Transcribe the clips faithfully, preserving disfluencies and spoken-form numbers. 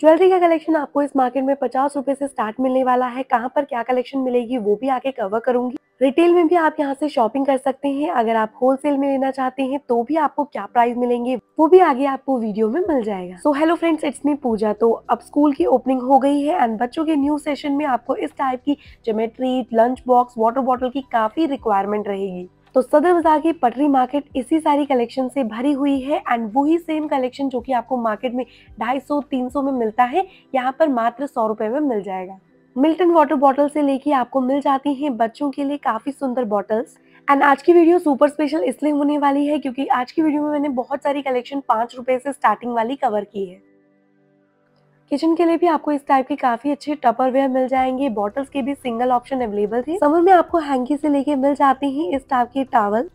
Jewellery का collection आपको इस मार्केट में पचास रुपए से स्टार्ट मिलने वाला है। कहाँ पर क्या कलेक्शन मिलेगी वो भी आगे कवर करूंगी। रिटेल में भी आप यहाँ से शॉपिंग कर सकते हैं, अगर आप होलसेल में लेना चाहते हैं तो भी आपको क्या प्राइस मिलेंगे वो भी आगे आपको वीडियो में मिल जाएगा। So hello friends, it's me Pooja. तो अब स्कूल की ओपनिंग हो गई है एंड बच्चों के न्यू सेशन में आपको इस टाइप की geometry, lunch box, water bottle की काफी रिक्वायरमेंट रहेगी। तो सदर बाजार की पटरी मार्केट इसी सारी कलेक्शन से भरी हुई है एंड वही सेम कलेक्शन जो कि आपको मार्केट में ढाई सौ तीन सौ में मिलता है, यहाँ पर मात्र सौ रुपए में मिल जाएगा। मिल्टन वाटर बॉटल से लेके आपको मिल जाती हैं बच्चों के लिए काफी सुंदर बॉटल्स। एंड आज की वीडियो सुपर स्पेशल इसलिए होने वाली है क्योंकि आज की वीडियो में मैंने बहुत सारी कलेक्शन पांच रुपए से स्टार्टिंग वाली कवर की है। किचन के लिए भी आपको इस टाइप के काफी अच्छे टपरवेयर मिल जाएंगे। बॉटल्स के भी सिंगल ऑप्शन अवेलेबल थे। समर में आपको हैंकी से लेके मिल जाते हैं इस टाइप के टॉवल।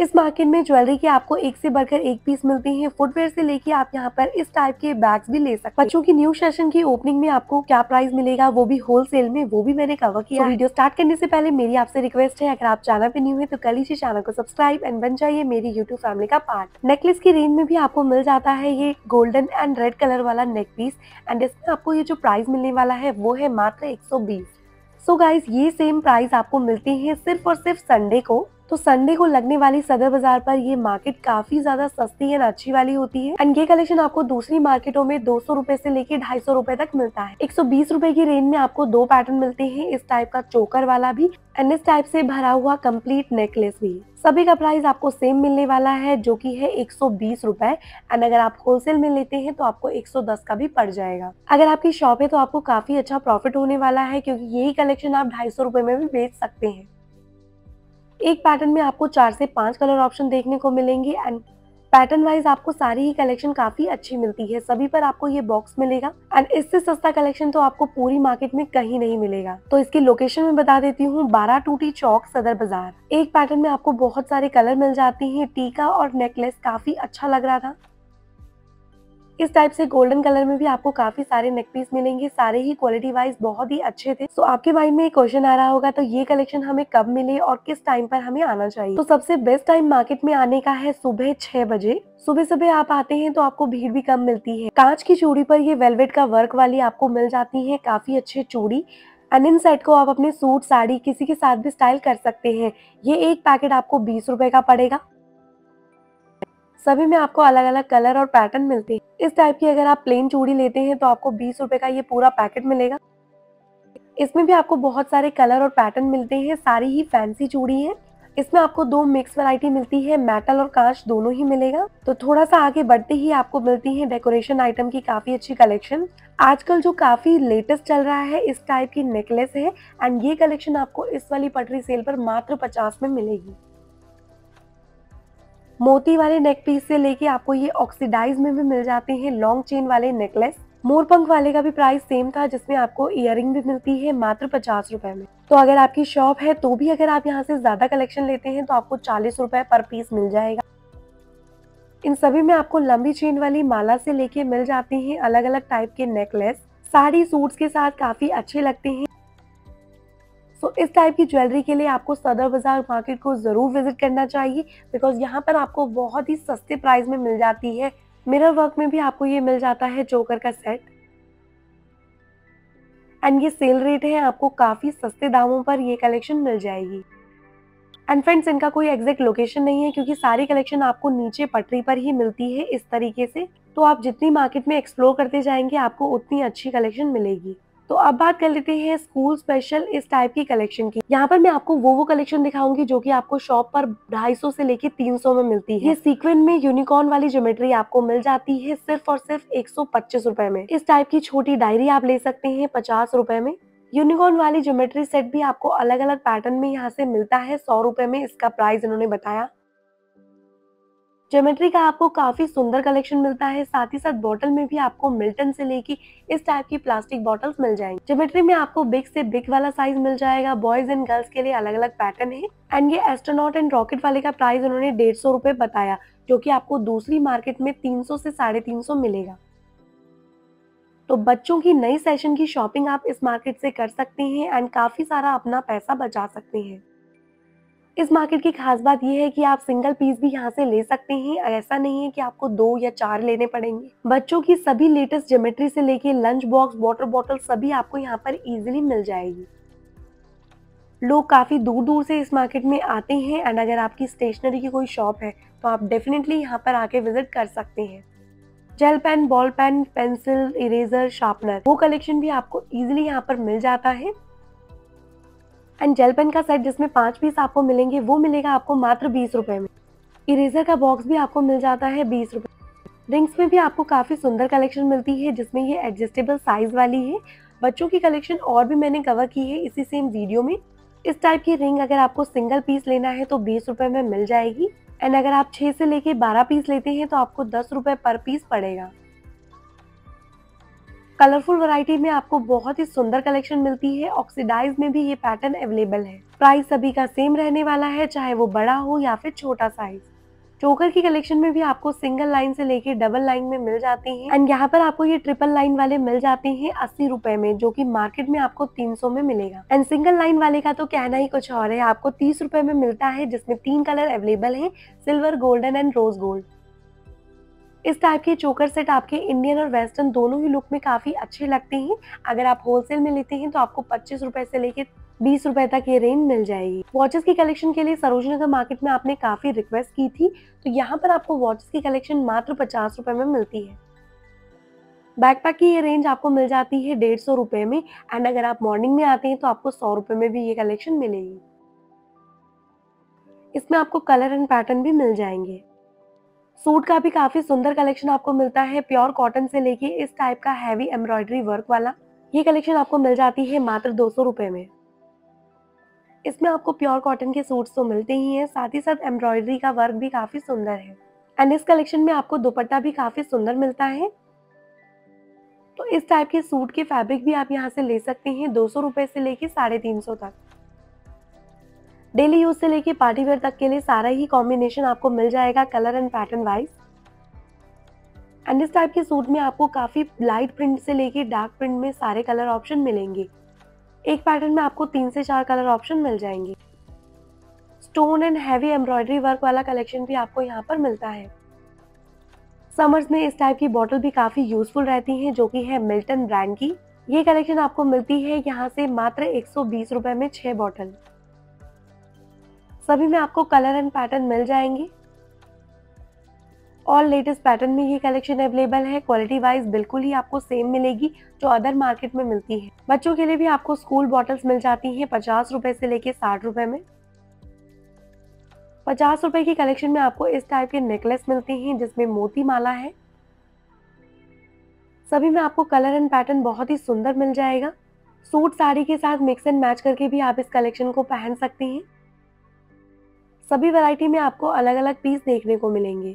इस मार्केट में ज्वेलरी के आपको एक से बढ़कर एक पीस मिलते हैं। फुटवेयर से लेके आप यहाँ पर इस टाइप के बैग्स भी ले सकते हैं। बच्चों की न्यू सेशन की ओपनिंग में आपको क्या प्राइस मिलेगा वो भी होलसेल में, वो भी मैंने कवर किया। तो वीडियो स्टार्ट करने से पहले मेरी आपसे रिक्वेस्ट है, अगर आप चैनल पे न्यू है तो कर लीजिए चैनल को सब्सक्राइब एंड बन जाइए मेरी यूट्यूब फैमिली का पार्ट। नेकलेस की रेंज में भी आपको मिल जाता है ये गोल्डन एंड रेड कलर वाला नेक पीस एंड इसमें आपको ये जो प्राइस मिलने वाला है वो है मात्र एक सौ बीस। सो गाइज, ये सेम प्राइस आपको मिलते हैं सिर्फ और सिर्फ संडे को। तो संडे को लगने वाली सदर बाजार पर ये मार्केट काफी ज्यादा सस्ती एंड अच्छी वाली होती है एंड ये कलेक्शन आपको दूसरी मार्केटों में दो सौ रूपये से लेके ढाई सौ रूपये तक मिलता है। एक सौ बीस रूपये की रेंज में आपको दो पैटर्न मिलते हैं, इस टाइप का चोकर वाला भी एंड इस टाइप से भरा हुआ कंप्लीट नेकलेस भी। सभी का प्राइस आपको सेम मिलने वाला है जो कि है एक सौ बीस रूपए एंड अगर आप होलसेल में लेते हैं तो आपको एक सौ दस का भी पड़ जाएगा। अगर आपकी शॉप है तो आपको काफी अच्छा प्रॉफिट होने वाला है क्योंकि यही कलेक्शन आप ढाई सौ रूपये में भी बेच सकते हैं। एक पैटर्न में आपको चार से पांच कलर ऑप्शन देखने को मिलेंगे एंड पैटर्न वाइज आपको सारी ही कलेक्शन काफी अच्छी मिलती है। सभी पर आपको ये बॉक्स मिलेगा एंड इससे सस्ता कलेक्शन तो आपको पूरी मार्केट में कहीं नहीं मिलेगा। तो इसकी लोकेशन में बता देती हूँ, बारा टूटी चौक सदर बाजार। एक पैटर्न में आपको बहुत सारे कलर मिल जाते हैं। टीका और नेकलेस काफी अच्छा लग रहा था। इस टाइप से गोल्डन कलर में भी आपको काफी सारे नेकपीस मिलेंगे, सारे ही क्वालिटी वाइज बहुत ही अच्छे थे। तो आपके माइंड में एक क्वेश्चन आ रहा होगा तो ये कलेक्शन हमें कब मिले और किस टाइम पर हमें आना चाहिए। तो सबसे बेस्ट टाइम मार्केट में आने का है सुबह छह बजे। सुबह सुबह आप आते हैं तो आपको भीड़ भी कम मिलती है। कांच की चूड़ी पर ये वेलवेट का वर्क वाली आपको मिल जाती है काफी अच्छी चूड़ी एंड इन सेट को आप अपने सूट, साड़ी किसी के साथ भी स्टाइल कर सकते हैं। ये एक पैकेट आपको बीस रुपए का पड़ेगा। सभी में आपको अलग अलग कलर और पैटर्न मिलते हैं। इस टाइप की अगर आप प्लेन चूड़ी लेते हैं तो आपको बीस रुपए का ये पूरा पैकेट मिलेगा। इसमें भी आपको बहुत सारे कलर और पैटर्न मिलते हैं, सारी ही फैंसी चूड़ी है। इसमें आपको दो मिक्स वैरायटी मिलती है, मेटल और कांच दोनों ही मिलेगा। तो थोड़ा सा आगे बढ़ते ही आपको मिलती है डेकोरेशन आइटम की काफी अच्छी कलेक्शन। आजकल जो काफी लेटेस्ट चल रहा है इस टाइप की नेकलेस है एंड ये कलेक्शन आपको इस वाली पटरी सेल पर मात्र पचास में मिलेगी। मोती वाले नेक पीस से लेके आपको ये ऑक्सीडाइज में भी मिल जाते हैं लॉन्ग चेन वाले नेकलेस। मोरपंख वाले का भी प्राइस सेम था जिसमें आपको इयररिंग भी मिलती है मात्र पचास रुपए में। तो अगर आपकी शॉप है तो भी अगर आप यहाँ से ज्यादा कलेक्शन लेते हैं तो आपको चालीस रुपए पर पीस मिल जाएगा। इन सभी में आपको लंबी चेन वाली माला से लेके मिल जाते हैं अलग अलग टाइप के नेकलेस, साड़ी सूट्स के साथ काफी अच्छे लगते हैं। सो so, इस टाइप की ज्वेलरी के लिए आपको सदर बाजार मार्केट को जरूर विजिट करना चाहिए बिकॉज यहाँ पर आपको बहुत ही सस्ते प्राइस में मिल जाती है। मिरर वर्क में भी आपको ये मिल जाता है चोकर का सेट एंड ये सेल रेट है, आपको काफी सस्ते दामों पर ये कलेक्शन मिल जाएगी। एंड फ्रेंड्स, इनका कोई एग्जैक्ट लोकेशन नहीं है क्योंकि सारी कलेक्शन आपको नीचे पटरी पर ही मिलती है इस तरीके से। तो आप जितनी मार्केट में एक्सप्लोर करते जाएंगे आपको उतनी अच्छी कलेक्शन मिलेगी। तो अब बात कर लेते हैं स्कूल स्पेशल इस टाइप की कलेक्शन की। यहाँ पर मैं आपको वो वो कलेक्शन दिखाऊंगी जो कि आपको शॉप पर ढाई सौ से लेके तीन सौ में मिलती है। ये सीक्वेंस में यूनिकॉर्न वाली ज्योमेट्री आपको मिल जाती है सिर्फ और सिर्फ एक सौ पच्चीस रुपए में। इस टाइप की छोटी डायरी आप ले सकते हैं पचास रुपए में। यूनिकॉर्न वाली ज्योमेट्री सेट भी आपको अलग अलग पैटर्न में यहाँ से मिलता है, सौ रुपए में इसका प्राइस इन्होंने बताया। ज्योमेट्री का आपको काफी सुंदर कलेक्शन मिलता है, साथ ही साथ बॉटल में भी आपको मिल्टन से लेके इस टाइप की प्लास्टिक बॉटल्स मिल जाएंगी। ज्योमेट्री में आपको बिग से बिग वाला साइज मिल जाएगा, बॉयज एंड गर्ल्स के लिए अलग अलग पैटर्न है एंड ये एस्ट्रोनॉट एंड रॉकेट वाले का प्राइस उन्होंने डेढ़ सौ रुपए बताया जो कि आपको दूसरी मार्केट में तीन सौ से साढ़े तीन सौ मिलेगा। तो बच्चों की नई सेशन की शॉपिंग आप इस मार्केट से कर सकते हैं एंड काफी सारा अपना पैसा बचा सकते हैं। इस मार्केट की खास बात यह है कि आप सिंगल पीस भी यहाँ से ले सकते हैं। ऐसा नहीं है कि आपको दो या चार लेने पड़ेंगे। बच्चों की सभी लेटेस्ट ज्योमेट्री से लेके लंच बॉक्स, वाटर बॉटल सभी आपको यहाँ पर इजीली मिल जाएगी। लोग काफ़ी दूर दूर से इस मार्केट में आते हैं एंड अगर आपकी स्टेशनरी की कोई शॉप है तो आप डेफिनेटली यहाँ पर आके विजिट कर सकते हैं। Gel pen, ball pen, pencil, eraser, sharpener वो कलेक्शन भी आपको इजीली यहाँ पर मिल जाता है। एंड जेल पेन का सेट जिसमें पाँच पीस आपको मिलेंगे वो मिलेगा आपको मात्र बीस रुपये में। इरेजर का बॉक्स भी आपको मिल जाता है बीस रुपये। रिंग्स में भी आपको काफ़ी सुंदर कलेक्शन मिलती है जिसमें ये एडजस्टेबल साइज़ वाली है। बच्चों की कलेक्शन और भी मैंने कवर की है इसी सेम वीडियो में। इस टाइप की रिंग अगर आपको सिंगल पीस लेना है तो बीस रुपये में मिल जाएगी एंड अगर आप छः से लेके बारह पीस लेते हैं तो आपको दस रुपये पर पीस पड़ेगा। कलरफुल वैरायटी में आपको बहुत ही सुंदर कलेक्शन मिलती है। ऑक्सीडाइज में भी ये पैटर्न अवेलेबल है। प्राइस सभी का सेम रहने वाला है चाहे वो बड़ा हो या फिर छोटा साइज। चोकर की कलेक्शन में भी आपको सिंगल लाइन से लेके डबल लाइन में मिल जाते हैं एंड यहाँ पर आपको ये ट्रिपल लाइन वाले मिल जाते हैं अस्सी रुपए में, जो कि मार्केट में आपको तीन सौ में मिलेगा। एंड सिंगल लाइन वाले का तो कहना ही कुछ और है, आपको तीस रुपए में मिलता है जिसमें तीन कलर अवेलेबल है, silver, golden and rose gold. इस टाइप के चोकर सेट आपके इंडियन और वेस्टर्न दोनों ही लुक में काफी अच्छे लगते हैं। अगर आप होलसेल में लेते हैं तो आपको पच्चीस रुपए से लेके बीस रुपए तक ये रेंज मिल जाएगी। वॉचेस की कलेक्शन के लिए सरोज नगर मार्केट में आपने काफी रिक्वेस्ट की थी तो यहाँ पर आपको वॉचेस की कलेक्शन मात्र पचास रुपए में मिलती है। बैकपैक की ये रेंज आपको मिल जाती है डेढ़ सौ रुपए में एंड अगर आप मॉर्निंग में आते हैं तो आपको सौ रुपए में भी ये कलेक्शन मिलेगी। इसमें आपको कलर एंड पैटर्न भी मिल जाएंगे। सूट का भी काफी सुंदर कलेक्शन आपको मिलता है, प्योर कॉटन से लेके इस टाइप का हैवी एम्ब्रॉयडरी वर्क वाला। ये कलेक्शन आपको मिल जाती है मात्र दो सौ रुपए में। इसमें आपको प्योर कॉटन के सूट्स तो मिलते ही हैं, साथ ही साथ एम्ब्रॉयडरी का वर्क भी काफी सुंदर है एंड इस कलेक्शन में आपको दुपट्टा भी काफी सुंदर मिलता है। तो इस टाइप के सूट के फैब्रिक भी आप यहाँ से ले सकते हैं दो सौ रुपए से लेके साढ़े तीन सौ तक। डेली यूज से लेके पार्टीवेयर तक के लिए सारा ही कॉम्बिनेशन आपको मिल जाएगा colour and pattern wise. And इस टाइप के सूट में आपको काफी लाइट प्रिंट से लेके डार्क प्रिंट में सारे कलर ऑप्शन मिलेंगे। एक पैटर्न में आपको तीन से चार कलर ऑप्शन मिल जाएंगे। Stone and heavy embroidery work वाला कलेक्शन भी आपको यहाँ पर मिलता है। समर्स में इस टाइप की बॉटल भी काफी यूजफुल रहती है जो कि है मिल्टन ब्रांड की। ये कलेक्शन आपको मिलती है यहाँ से मात्र एक सौ बीस रुपए में छह बॉटल। सभी में आपको कलर एंड पैटर्न मिल जाएंगे। और लेटेस्ट पैटर्न में ये कलेक्शन अवेलेबल है। क्वालिटी वाइज बिल्कुल ही आपको सेम मिलेगी जो अदर मार्केट में मिलती है। बच्चों के लिए भी आपको स्कूल बॉटल्स मिल जाती हैं पचास रुपए से लेके साठ रुपए में। पचास रुपए की कलेक्शन में आपको इस टाइप के नेकलेस मिलते हैं जिसमें मोती माला है। सभी में आपको कलर एंड पैटर्न बहुत ही सुंदर मिल जाएगा। सूट साड़ी के साथ मिक्स एंड मैच करके भी आप इस कलेक्शन को पहन सकते हैं। सभी वैरायटी में आपको अलग अलग पीस देखने को मिलेंगे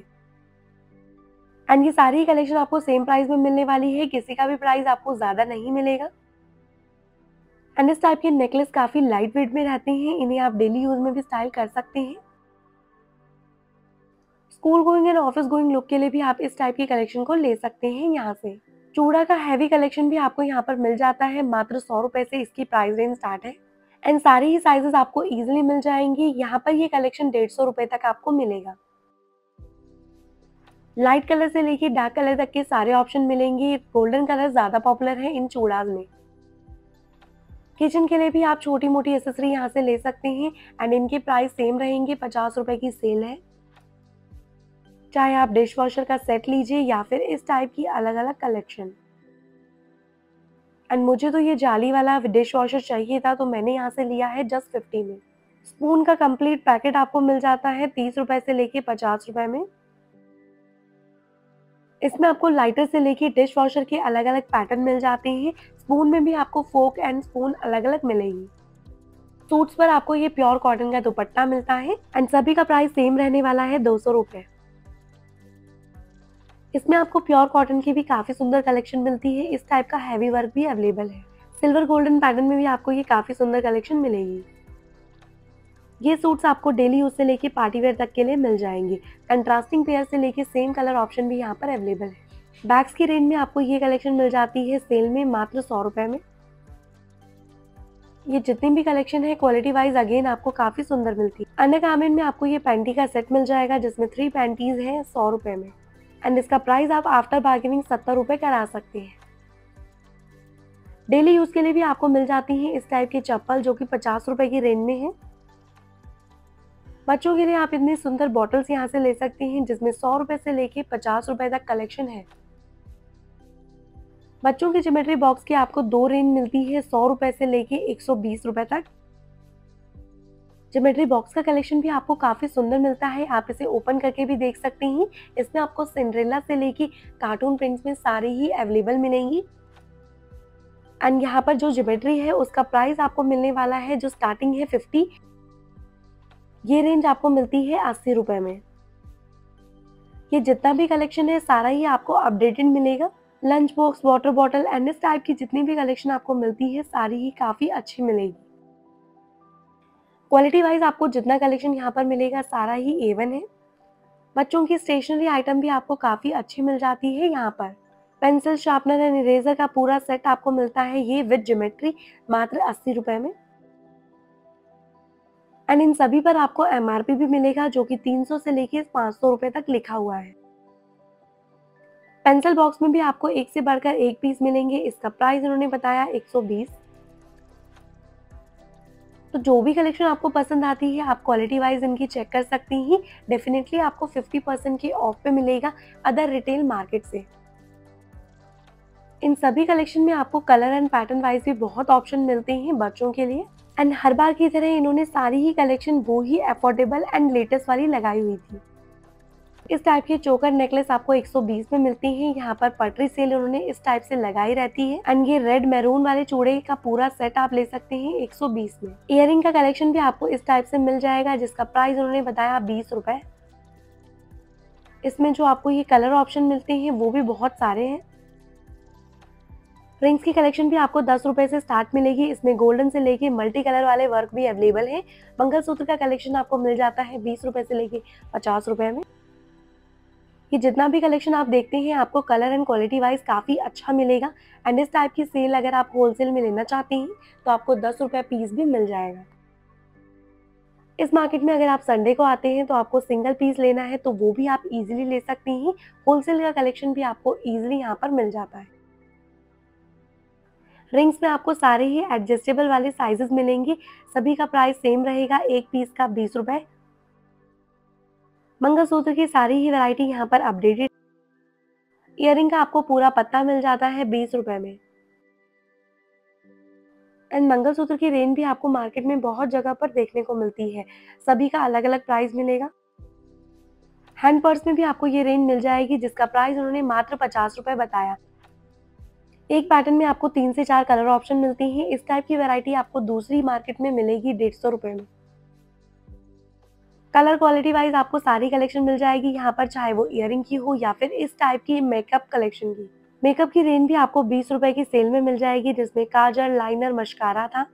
एंड ये सारी कलेक्शन आपको सेम प्राइस में मिलने वाली है, किसी का भी प्राइस आपको ज़्यादा नहीं मिलेगा। एंड इस टाइप के नेकलेस काफ़ी लाइट वेट में रहते हैं, इन्हें आप डेली यूज में भी स्टाइल कर सकते हैं। School going and office going look के लिए भी आप इस टाइप के कलेक्शन को ले सकते हैं यहाँ से। चूड़ा का हैवी कलेक्शन भी आपको यहाँ पर मिल जाता है, मात्र सौ रुपये से इसकी प्राइस रेंज स्टार्ट है एंड सारे ही साइजेस आपको इजीली मिल जाएंगे। यहाँ पर ये कलेक्शन डेढ़ सौ रुपये तक आपको मिलेगा। लाइट कलर से लेके डार्क कलर तक के सारे ऑप्शन मिलेंगे। गोल्डन कलर ज़्यादा पॉपुलर है इन चूड़ाज में। किचन के लिए भी आप छोटी मोटी एसेसरी यहाँ से ले सकते हैं एंड इनके प्राइस सेम रहेंगे, पचास रुपये की सेल है। चाहे आप डिश वॉशर का सेट लीजिए या फिर इस टाइप की अलग अलग कलेक्शन। एंड मुझे तो ये जाली वाला डिश वॉशर चाहिए था तो मैंने यहाँ से लिया है जस्ट फिफ्टी में। स्पून का कंप्लीट पैकेट आपको मिल जाता है तीस रुपये से लेके पचास रुपये में। इसमें आपको लाइटर से लेके डिश वॉशर के अलग अलग पैटर्न मिल जाते हैं। स्पून में भी आपको फोक एंड स्पून अलग अलग मिलेगी। सूट्स पर आपको ये प्योर कॉटन का दुपट्टा मिलता है एंड सभी का प्राइस सेम रहने वाला है दो सौ रुपये। इसमें आपको प्योर कॉटन की भी काफ़ी सुंदर कलेक्शन मिलती है। इस टाइप का हैवी वर्क भी अवेलेबल है। सिल्वर गोल्डन पैटर्न में भी आपको ये काफ़ी सुंदर कलेक्शन मिलेगी। ये सूट्स आपको डेली यूज से लेके पार्टीवेयर तक के लिए मिल जाएंगे। कंट्रास्टिंग पेयर से लेके सेम कलर ऑप्शन भी यहाँ पर अवेलेबल है। बैग्स की रेंज में आपको ये कलेक्शन मिल जाती है सेल में मात्र सौ रुपये में। ये जितनी भी कलेक्शन है क्वालिटी वाइज अगेन आपको काफी सुंदर मिलती है। अनाकामिन में आपको ये पैंटी का सेट मिल जाएगा जिसमें थ्री पैंटीज है सौ रुपए में एंड इसका प्राइस आप आफ्टर बार्गेनिंग सत्तर रुपए करा सकते हैं। डेली यूज के लिए भी आपको मिल जाती है इस टाइप की चप्पल जो कि पचास रुपए की रेंज में है। बच्चों के लिए आप इतनी सुंदर बॉटल्स यहाँ से ले सकते हैं जिसमें सौ रुपए से लेके पचास रुपए तक कलेक्शन है। बच्चों के ज्योमेट्री बॉक्स की आपको दो रेंज मिलती है सौ रुपए से लेके एक सौ बीस रुपए तक। ज्योमेट्री बॉक्स का कलेक्शन भी आपको काफी सुंदर मिलता है, आप इसे ओपन करके भी देख सकते हैं। इसमें आपको सिंड्रेला से लेके कार्टून प्रिंट्स में सारी ही अवेलेबल मिलेंगी। एंड यहाँ पर जो ज्योमेट्री है उसका प्राइस आपको मिलने वाला है जो स्टार्टिंग है फिफ्टी, ये रेंज आपको मिलती है अस्सी रुपए में। ये जितना भी कलेक्शन है सारा ही आपको अपडेटेड मिलेगा। Lunch box, water bottle and इस टाइप की जितनी भी कलेक्शन आपको मिलती है सारी ही काफी अच्छी मिलेगी। क्वालिटी वाइज आपको जितना कलेक्शन यहाँ पर मिलेगा सारा ही ए वन है। बच्चों की स्टेशनरी आइटम भी आपको काफी अच्छी मिल जाती है। यहाँ पर पेंसिल, शार्पनर एंड इरेजर का पूरा सेट आपको मिलता है ये विद ज्योमेट्री मात्र अस्सी रुपए में। एंड इन सभी पर आपको एमआरपी भी मिलेगा जो कि तीन सौ से लेके पाँच सौ रुपए तक लिखा हुआ है। पेंसिल बॉक्स में भी आपको एक से बढ़कर एक पीस मिलेंगे, इसका प्राइस उन्होंने बताया एक सौ बीस। तो जो भी कलेक्शन आपको पसंद आती है आप क्वालिटी वाइज इनकी चेक कर सकती हैं। डेफिनेटली आपको पचास परसेंट के ऑफ पे मिलेगा अदर रिटेल मार्केट से। इन सभी कलेक्शन में आपको कलर एंड पैटर्न वाइज भी बहुत ऑप्शन मिलते हैं बच्चों के लिए। एंड हर बार की तरह इन्होंने सारी ही कलेक्शन वो ही अफोर्डेबल एंड लेटेस्ट वाली लगाई हुई थी। इस टाइप के चोकर नेकलेस आपको एक सौ बीस में मिलते हैं। यहाँ पर पटरी सेल उन्होंने इस टाइप से लगाई रहती है। एंड ये रेड मैरून वाले चूड़े का पूरा सेट आप ले सकते हैं एक सौ बीस में। इयररिंग का कलेक्शन भी आपको इस टाइप से मिल जाएगा जिसका प्राइस उन्होंने बताया बीस रुपए। इसमें जो आपको ये कलर ऑप्शन मिलते हैं वो भी बहुत सारे हैं। रिंग्स की कलेक्शन भी आपको दस रुपए से स्टार्ट मिलेगी। इसमें गोल्डन से लेके मल्टी कलर वाले वर्क भी अवेलेबल है। मंगलसूत्र का कलेक्शन आपको मिल जाता है बीस रुपए से लेके पचास रुपए में। ये जितना भी कलेक्शन आप देखते हैं आपको कलर एंड क्वालिटी वाइज काफी अच्छा मिलेगा। एंड इस टाइप की सेल अगर आप होलसेल में लेना चाहते हैं तो आपको दस रुपए पीस भी मिल जाएगा। इस मार्केट में अगर आप संडे को आते हैं तो आपको सिंगल पीस लेना है तो वो भी आप इजिली ले सकते हैं। होलसेल का कलेक्शन भी आपको ईजिली यहाँ पर मिल जाता है। रिंग्स में आपको सारे ही एडजस्टेबल वाले साइजेस मिलेंगे, सभी का प्राइस सेम रहेगा, एक पीस का बीस रुपए। मंगलसूत्र की सारी ही वैरायटी यहाँ पर अपडेटेड। ईयररिंग का आपको पूरा पत्ता मिल जाता है बीस रुपए में। एंड मंगलसूत्र की रेंज भी आपको मार्केट में बहुत जगह पर देखने को मिलती है, सभी का अलग अलग प्राइस मिलेगा। हैंड पर्स में भी आपको ये रेंज मिल जाएगी जिसका प्राइस उन्होंने मात्र पचास रुपए बताया। एक पैटर्न में आपको तीन से चार कलर ऑप्शन मिलती हैं। इस टाइप की वैरायटी आपको दूसरी मार्केट में मिलेगी डेढ़ सौ रुपये में। कलर क्वालिटी वाइज आपको सारी कलेक्शन मिल जाएगी यहाँ पर, चाहे वो इयररिंग की हो या फिर इस टाइप की मेकअप कलेक्शन की। मेकअप की रेंज भी आपको बीस रुपए की सेल में मिल जाएगी जिसमें काजल, लाइनर, मस्कारा था।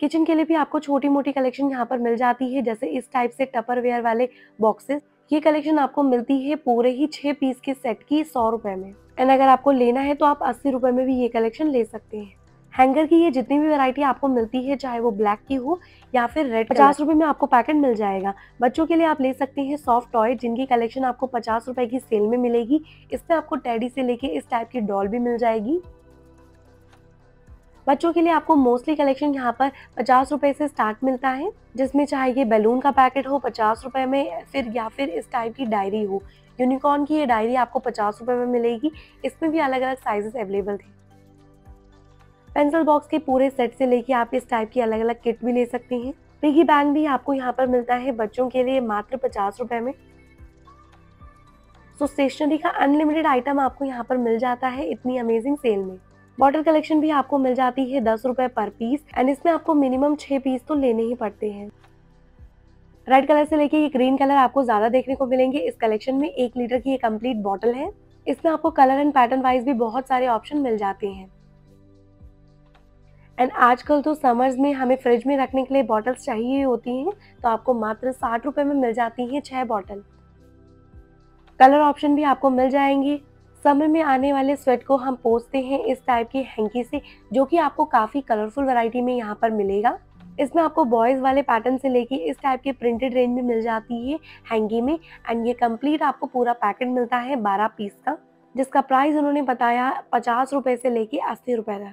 किचन के लिए भी आपको छोटी मोटी कलेक्शन यहाँ पर मिल जाती है, जैसे इस टाइप से टपरवेयर वाले बॉक्सेस। ये कलेक्शन आपको मिलती है पूरे ही छह पीस के सेट की सौ रुपए में। एंड अगर आपको लेना है तो आप अस्सी रुपए में भी ये कलेक्शन ले सकते हैं। हैंगर की ये जितनी भी वैरायटी आपको मिलती है चाहे वो ब्लैक की हो या फिर रेड, पचास रुपए में आपको पैकेट मिल जाएगा। बच्चों के लिए आप ले सकते हैं सॉफ्ट टॉय जिनकी कलेक्शन आपको पचास रुपए की सेल में मिलेगी। इसमें आपको टेडी से लेके इस टाइप की डॉल भी मिल जाएगी। बच्चों के लिए आपको मोस्टली कलेक्शन यहाँ पर पचास रुपए से स्टार्ट मिलता है, जिसमें चाहे ये बैलून का पैकेट हो पचास रुपए में, फिर या फिर इस टाइप की डायरी हो। यूनिकॉर्न की ये डायरी आपको पचास रुपए में मिलेगी। इसमें भी अलग अलग साइजेस अवेलेबल थे। पेंसिल बॉक्स के पूरे सेट से लेके आप इस टाइप की अलग अलग किट भी ले सकते हैं। पिगी बैंक भी आपको यहाँ पर मिलता है बच्चों के लिए मात्र पचास रुपए में। सो स्टेशनरी का अनलिमिटेड आइटम आपको यहाँ पर मिल जाता है इतनी अमेजिंग सेल में। बॉटल कलेक्शन भी आपको मिल जाती है दस रुपए पर पीस एंड इसमें आपको मिनिमम छह पीस तो लेने ही पड़ते हैं। रेड कलर से लेके ये ग्रीन कलर आपको ज्यादा देखने को मिलेंगे। इस कलेक्शन में एक लीटर की ये कंप्लीट बॉटल है। इसमें आपको कलर एंड पैटर्न वाइज भी बहुत सारे ऑप्शन मिल जाते हैं। एंड आजकल तो समर्स में हमें फ्रिज में रखने के लिए बॉटल्स चाहिए होती हैं तो आपको मात्र साठ रुपए में मिल जाती है छह बॉटल। कलर ऑप्शन भी आपको मिल जाएंगे, समर में आने वाले स्वेट को हम पोंछते हैं इस टाइप की हैंकी से, जो कि आपको काफ़ी कलरफुल वैरायटी में यहाँ पर मिलेगा। इसमें आपको बॉयज़ वाले पैटर्न से लेके इस टाइप के प्रिंटेड रेंज में मिल जाती है हैंगी में। एंड ये कंप्लीट आपको पूरा पैकेट मिलता है बारह पीस का, जिसका प्राइस उन्होंने बताया पचास रुपये से लेके अस्सी रुपये तक।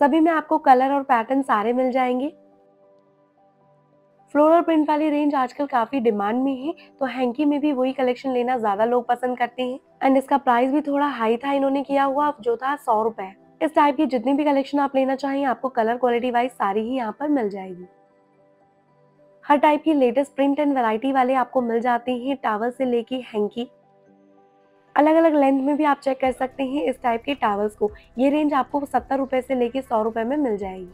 सभी में आपको कलर और पैटर्न सारे मिल जाएंगे। फ्लोरल प्रिंट वाली रेंज आजकल काफ़ी डिमांड में है, तो हैंकी में भी वही कलेक्शन लेना ज़्यादा लोग पसंद करते हैं। एंड इसका प्राइस भी थोड़ा हाई था इन्होंने किया हुआ, जो था सौ रुपये। इस टाइप की जितनी भी कलेक्शन आप लेना चाहें, आपको कलर क्वालिटी वाइज सारी ही यहाँ पर मिल जाएगी। हर टाइप की लेटेस्ट प्रिंट एंड वैरायटी वाले आपको मिल जाते हैं, टॉवल से लेके हैंकी। अलग अलग लेंथ में भी आप चेक कर सकते हैं इस टाइप के टॉवल्स को। ये रेंज आपको सत्तर रुपये से लेके सौ रुपये में मिल जाएगी।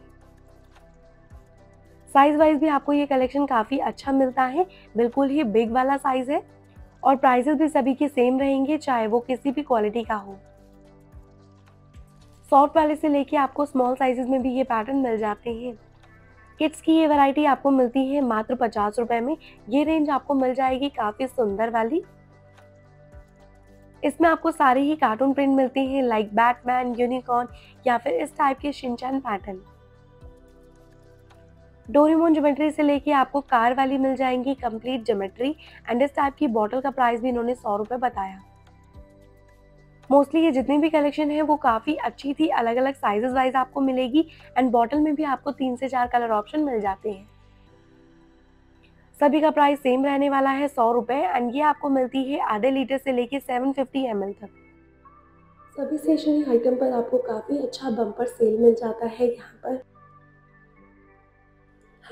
साइज वाइज भी आपको ये कलेक्शन काफ़ी अच्छा मिलता है, बिल्कुल ही बिग वाला साइज़ है। और प्राइजेस भी सभी के सेम रहेंगे, चाहे वो किसी भी क्वालिटी का हो। सॉफ्ट वाले से लेके आपको स्मॉल साइजेस में भी ये पैटर्न मिल जाते हैं। किड्स की ये वैरायटी आपको मिलती है मात्र पचास रुपये में। ये रेंज आपको मिल जाएगी काफ़ी सुंदर वाली। इसमें आपको सारे ही कार्टून प्रिंट मिलते हैं, लाइक बैटमैन, यूनिकॉर्न या फिर इस टाइप के शिनचैन पैटर्न। डोरेमोन ज्योमेट्री से लेके आपको कार वाली मिल जाएंगी कंप्लीट ज्योमेट्री। एंड इस टाइप की बॉटल का प्राइस भी इन्होंने सौ रुपये बताया। मोस्टली ये जितनी भी कलेक्शन है वो काफ़ी अच्छी थी, अलग अलग साइजेस वाइज आपको मिलेगी। एंड बॉटल में भी आपको तीन से चार कलर ऑप्शन मिल जाते हैं। सभी का प्राइस सेम रहने वाला है सौ रुपये। एंड ये आपको मिलती है आधे लीटर से लेके सात सौ पचास एम एल तक। सभी स्टेशनरी आइटम पर आपको काफ़ी अच्छा बम्पर सेल मिल जाता है यहाँ पर।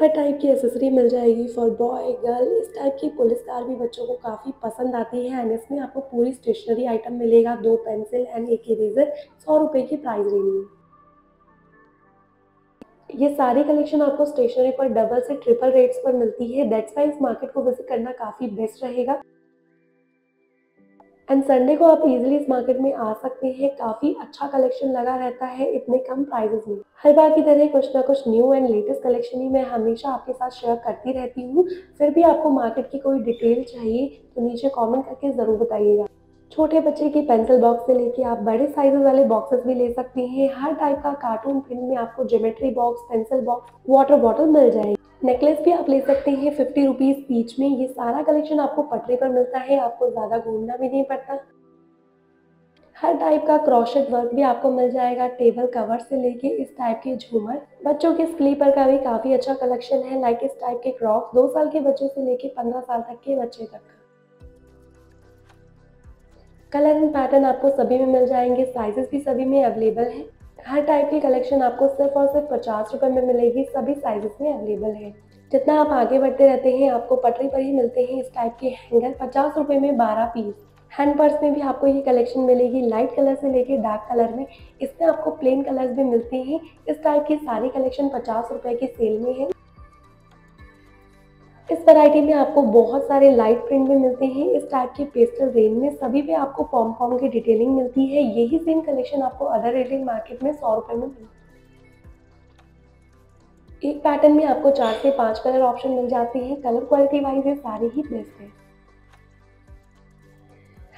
हर टाइप की एसेसरी मिल जाएगी फॉर बॉय गर्ल। इस टाइप की पुलिस कार भी बच्चों को काफ़ी पसंद आती है। एंड इसमें आपको पूरी स्टेशनरी आइटम मिलेगा, दो पेंसिल एंड एक इरेजर, सौ रुपये की प्राइस रेंज में। ये सारी कलेक्शन आपको स्टेशनरी पर डबल से ट्रिपल रेट्स पर मिलती है। दैट्स वाई इस मार्केट को विजिट करना काफ़ी बेस्ट रहेगा। एंड संडे को आप इजीली इस मार्केट में आ सकते हैं। काफ़ी अच्छा कलेक्शन लगा रहता है इतने कम प्राइसेस में। हर बार की तरह कुछ ना कुछ न्यू एंड लेटेस्ट कलेक्शन ही मैं हमेशा आपके साथ शेयर करती रहती हूँ। फिर भी आपको मार्केट की कोई डिटेल चाहिए तो नीचे कमेंट करके ज़रूर बताइएगा। छोटे बच्चे की पेंसिल बॉक्स से लेके आप बड़े साइज वाले बॉक्सेस भी ले सकते हैं। हर टाइप का कार्टून प्रिंट में आपको geometry box, pencil box, water bottle मिल जाएगी। नेकलेस भी आप ले सकते हैं फिफ्टी रुपीज़ ईच में। ये सारा कलेक्शन आपको पटरी पर मिलता है, आपको ज़्यादा घूमना भी नहीं पड़ता। हर टाइप का क्रोशेट वर्क भी आपको मिल जाएगा, टेबल कवर से लेके इस टाइप के झूमर। बच्चों के स्लीपर का भी काफ़ी अच्छा कलेक्शन है, लाइक इस टाइप के क्रॉक्स, दो साल के बच्चों से लेके पंद्रह साल तक के बच्चे तक। कलर एंड पैटर्न आपको सभी में मिल जाएंगे, साइजेस भी सभी में अवेलेबल हैं। हर टाइप की कलेक्शन आपको सिर्फ और सिर्फ पचास रुपये में मिलेगी, सभी साइजेस में अवेलेबल है। जितना आप आगे बढ़ते रहते हैं आपको पटरी पर ही मिलते हैं इस टाइप के हैंगर, पचास रुपये में बारह पीस। हैंड पर्स में भी आपको ये कलेक्शन मिलेगी, लाइट कलर से लेके डार्क कलर में। इसमें आपको प्लेन कलर्स भी मिलते हैं। इस टाइप की सारी कलेक्शन पचास रुपये की सेल में है। इस वैरायटी में आपको बहुत सारे लाइट प्रिंट में मिलते हैं। इस टाइप के पेस्टल रेंज में सभी पे आपको पॉम पॉम की डिटेलिंग मिलती है। यही सेम कलेक्शन आपको अदर रिटेल मार्केट में सौ रुपये में मिलती है। एक पैटर्न में आपको चार से पांच कलर ऑप्शन मिल जाते हैं। कलर क्वालिटी वाइज ये सारे ही बेस्ट है।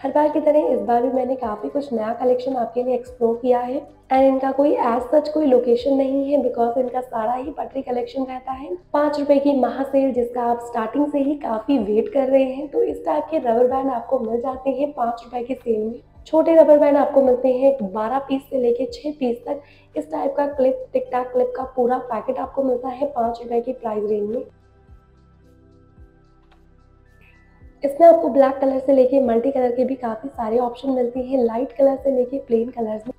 हर बार की तरह इस बार भी मैंने काफ़ी कुछ नया कलेक्शन आपके लिए एक्सप्लोर किया है। एंड इनका कोई एज सच कोई लोकेशन नहीं है, बिकॉज इनका सारा ही पटरी कलेक्शन रहता है। पाँच रुपये की महासेल, जिसका आप स्टार्टिंग से ही काफ़ी वेट कर रहे हैं। तो इस टाइप के रबर बैंड आपको मिल जाते हैं पाँच रुपये की सेल में। छोटे रबर बैंड आपको मिलते हैं बारह पीस से लेके छः पीस तक। इस टाइप का क्लिप, टिक टाक क्लिप का पूरा पैकेट आपको मिलता है पाँच रुपये की प्राइस रेंज में। इसमें आपको ब्लैक कलर से लेके मल्टी कलर के भी काफ़ी सारे ऑप्शन मिलते हैं, लाइट कलर से लेके प्लेन कलर्स में।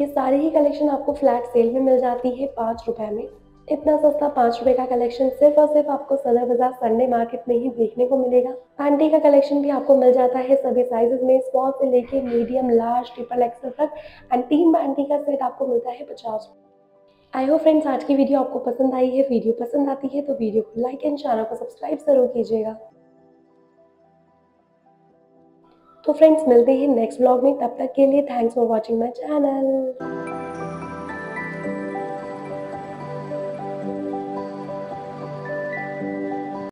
ये सारे ही कलेक्शन आपको फ्लैट सेल में मिल जाती है पाँच रुपए में। इतना सस्ता पाँच रुपए का कलेक्शन सिर्फ और सिर्फ आपको सदर बाजार संडे मार्केट में ही देखने को मिलेगा। पैंटी का कलेक्शन भी आपको मिल जाता है सभी साइजेस में, स्मॉल से लेके मीडियम, लार्ज, ट्रिपल एक्सल तक। एंड तीन पैंटी का सेट आपको मिलता है पचास रुपये। आई होप फ्रेंड्स आज की वीडियो आपको पसंद आई है। वीडियो पसंद आती है तो वीडियो को लाइक एंड चैनल को सब्सक्राइब जरूर कीजिएगा। तो फ्रेंड्स मिलते हैं नेक्स्ट ब्लॉग में, तब तक के लिए thanks for watching my channel.